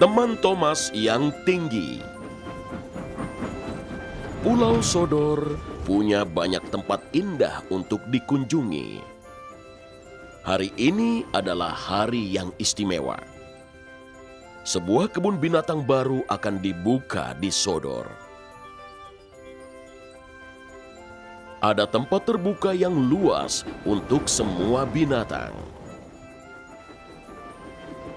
teman Thomas yang tinggi. Pulau Sodor punya banyak tempat indah untuk dikunjungi. Hari ini adalah hari yang istimewa. Sebuah kebun binatang baru akan dibuka di Sodor. Ada tempat terbuka yang luas untuk semua binatang.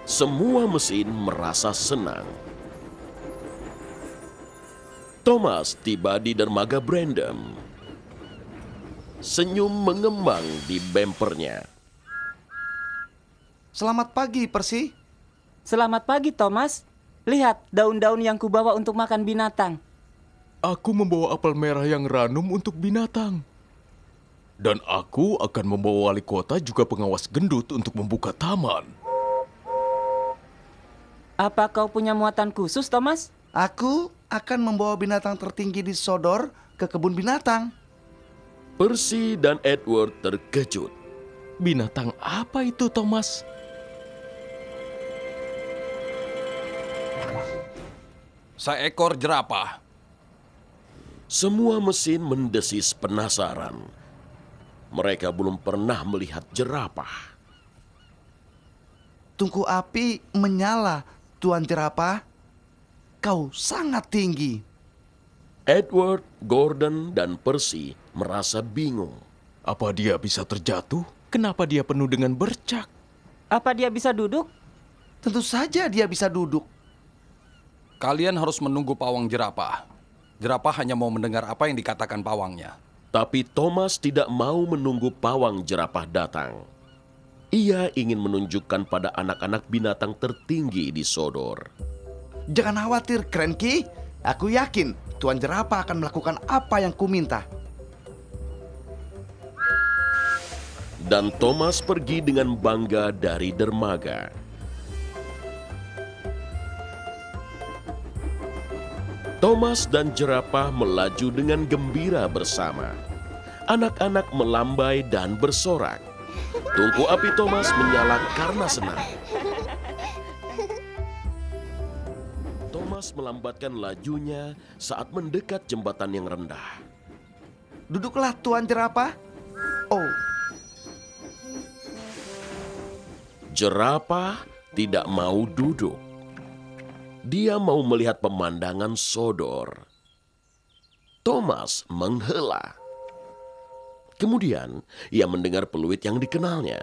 Semua mesin merasa senang. Thomas tiba di dermaga Brandon. Senyum mengembang di bempernya. Selamat pagi, Percy. Selamat pagi, Thomas. Lihat daun-daun yang kubawa untuk makan binatang. Aku membawa apel merah yang ranum untuk binatang. Dan aku akan membawa wali kota juga pengawas gendut untuk membuka taman. Apa kau punya muatan khusus, Thomas? Aku akan membawa binatang tertinggi di Sodor ke kebun binatang. Percy dan Edward terkejut. Binatang apa itu, Thomas? Seekor jerapah. Semua mesin mendesis penasaran. Mereka belum pernah melihat jerapah. Tungku api menyala, Tuan Jerapah. Kau sangat tinggi. Edward, Gordon, dan Percy merasa bingung. Apa dia bisa terjatuh? Kenapa dia penuh dengan bercak? Apa dia bisa duduk? Tentu saja dia bisa duduk. Kalian harus menunggu pawang jerapah. Jerapah hanya mau mendengar apa yang dikatakan pawangnya. Tapi Thomas tidak mau menunggu pawang jerapah datang. Ia ingin menunjukkan pada anak-anak binatang tertinggi di Sodor. Jangan khawatir, Cranky. Aku yakin Tuan Jerapah akan melakukan apa yang kuminta. Dan Thomas pergi dengan bangga dari dermaga. Thomas dan jerapah melaju dengan gembira bersama. Anak-anak melambai dan bersorak. Tungku api Thomas menyala karena senang. Thomas melambatkan lajunya saat mendekat jembatan yang rendah. Duduklah, Tuan Jerapah. Oh. Jerapah tidak mau duduk. Dia mau melihat pemandangan Sodor. Thomas menghela. Kemudian, ia mendengar peluit yang dikenalnya.